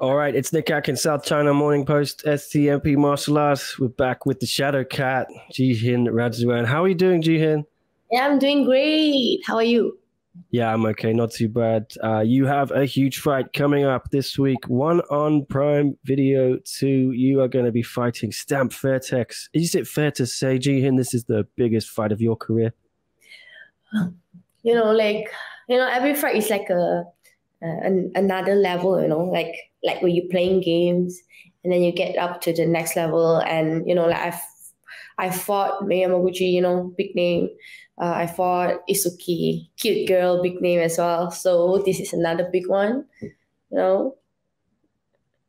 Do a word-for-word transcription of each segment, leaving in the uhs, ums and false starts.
All right, it's Nick Ack in South China Morning Post, S T M P Martial Arts. We're back with the Shadow Cat, Jihin Radzuan. How are you doing, Jihin? Yeah, I'm doing great. How are you? Yeah, I'm okay. Not too bad. Uh, you have a huge fight coming up this week. One on Prime Video two. You are going to be fighting Stamp Fairtex. Is it fair to say, Jihin, this is the biggest fight of your career? You know, like, you know, every fight is like a... Uh, an, another level, you know, like like when you're playing games and then you get up to the next level. And, you know, like I've, I fought Miyamoguchi, you know, big name. Uh, I fought Isuki, cute girl, big name as well. So this is another big one, you know.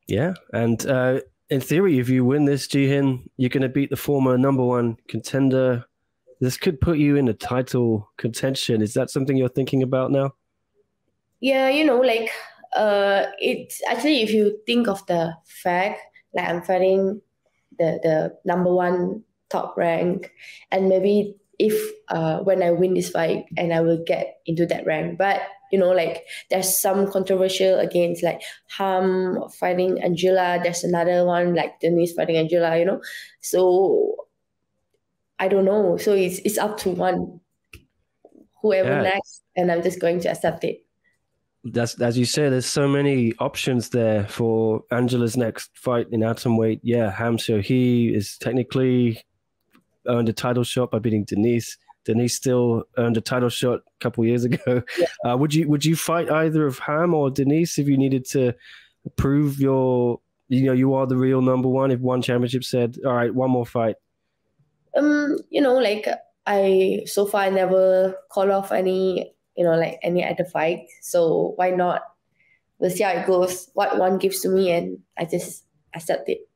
Yeah. And uh, in theory, if you win this, Jihin, you're going to beat the former number one contender. This could put you in a title contention. Is that something you're thinking about now? Yeah, you know, like, uh, it's actually, if you think of the fact, like I'm fighting the, the number one top rank, and maybe if, uh, when I win this fight and I will get into that rank, but, you know, like there's some controversial against like Ham fighting Angela, there's another one like Denise fighting Angela, you know, so I don't know. So it's, it's up to one, whoever yeah. next, and I'm just going to accept it. That's, as you say, there's so many options there for Angela's next fight in atomweight. Yeah, Ham he is technically earned a title shot by beating Denise. Denise still earned a title shot a couple years ago. Yeah. Uh, would you would you fight either of Ham or Denise if you needed to prove your, you know, you are the real number one? If one championship said, all right, one more fight. Um, you know, like I so far I never call off any. You know, like any other fight. So why not? We'll see how it goes. What one gives to me, and I just accept it.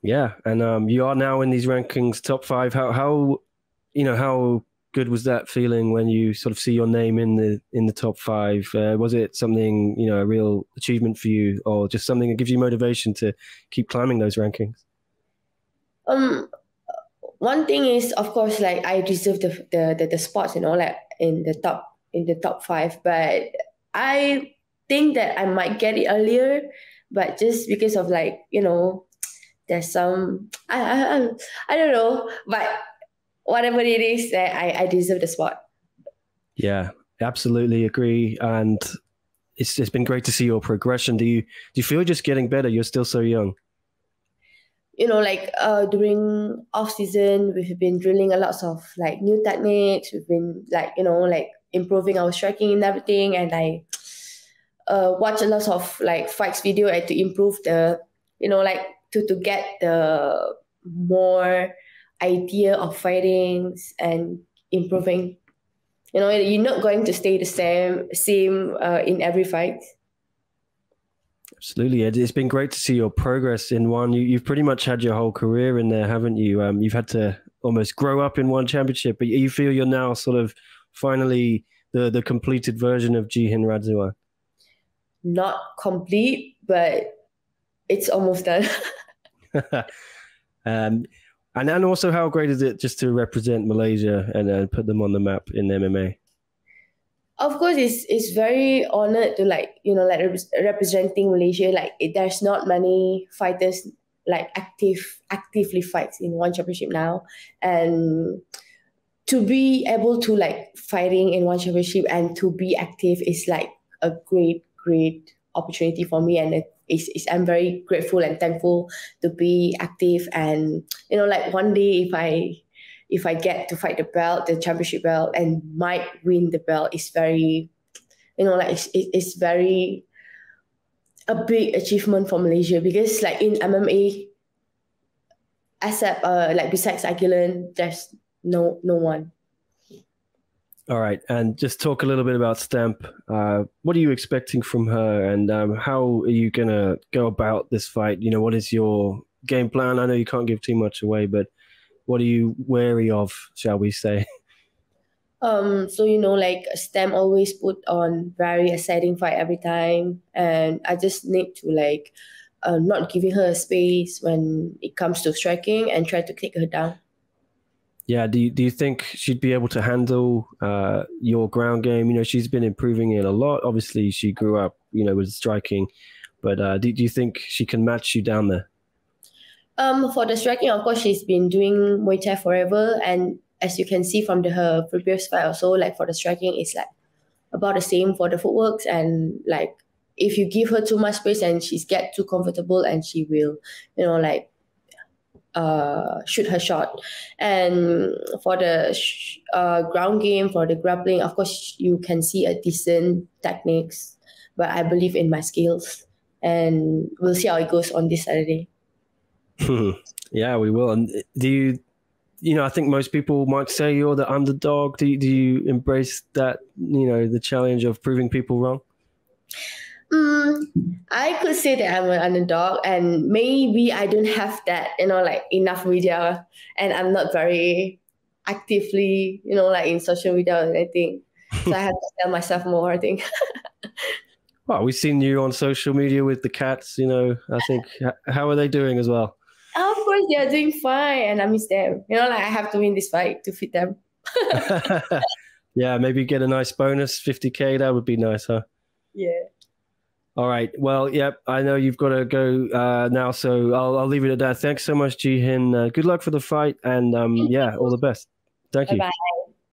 Yeah, and um, you are now in these rankings, top five. How how, you know, how good was that feeling when you sort of see your name in the in the top five? Uh, was it something, you know, a real achievement for you, or just something that gives you motivation to keep climbing those rankings? Um. One thing is, of course, like I deserve the the the, the spots, you know, like in the top. in the top five, but I think that I might get it earlier, but just because of like, you know, there's some, I I, I don't know, but whatever it is, I, I deserve the spot. Yeah, absolutely agree. And it's, it's been great to see your progression. Do you, do you feel you're just getting better? You're still so young. You know, like uh, during off season, we've been drilling a lot of like new techniques. We've been like, you know, like improving our striking and everything. And I uh, watch a lot of like fights video and to improve the, you know, like to, to get the more idea of fightings and improving. You know, you're not going to stay the same, same uh, in every fight. Absolutely. It's been great to see your progress in one. You, you've pretty much had your whole career in there, haven't you? Um, you've had to almost grow up in one championship, but you feel you're now sort of finally the, the completed version of Jihin Radzuan. Not complete, but it's almost done. um, and, and also, how great is it just to represent Malaysia and uh, put them on the map in M M A? Of course, it's it's very honored to like, you know, like rep representing Malaysia. Like it, there's not many fighters like active actively fights in one championship now, and to be able to like fighting in one championship and to be active is like a great great opportunity for me, and it, it's, it's I'm very grateful and thankful to be active. And you know, like one day if I. If I get to fight the belt, the championship belt, and might win the belt, it's very, you know, like it's, it's very a big achievement for Malaysia, because like in M M A, except uh, like besides Aguilan, there's no no one. All right, and just talk a little bit about Stamp. Uh, what are you expecting from her, and um, how are you gonna go about this fight? You know, what is your game plan? I know you can't give too much away, but what are you wary of, shall we say? Um, so, you know, like Stamp always put on very exciting fight every time. And I just need to like uh, not giving her a space when it comes to striking and try to take her down. Yeah. Do you, do you think she'd be able to handle uh, your ground game? You know, she's been improving it a lot. Obviously, she grew up, you know, with striking. But uh, do, do you think she can match you down there? Um, for the striking, of course, she's been doing Muay Thai forever. And as you can see from the, her previous fight also, like for the striking, it's like about the same for the footwork. And like if you give her too much space and she's get too comfortable, and she will, you know, like uh, shoot her shot. And for the sh uh, ground game, for the grappling, of course, you can see a decent techniques. But I believe in my skills. And we'll see how it goes on this Saturday. Hmm. Yeah, we will. And do you, you know, I think most people might say you're the underdog. Do you, do you embrace that, you know, the challenge of proving people wrong? Mm, I could say that I'm an underdog, and maybe I don't have that, you know, like enough media, and I'm not very actively, you know, like in social media or anything. So I have to tell myself more, I think. Well, we've seen you on social media with the cats, you know, I think. How are they doing as well? Oh, of course, they're doing fine, and I miss them. You know, like I have to win this fight to feed them. Yeah, maybe get a nice bonus, fifty K, that would be nice, huh? Yeah. All right. Well, yep, I know you've got to go uh, now, so I'll, I'll leave it at that. Thanks so much, Jihin. Uh, good luck for the fight, and um, yeah, all the best. Thank you. Bye-bye.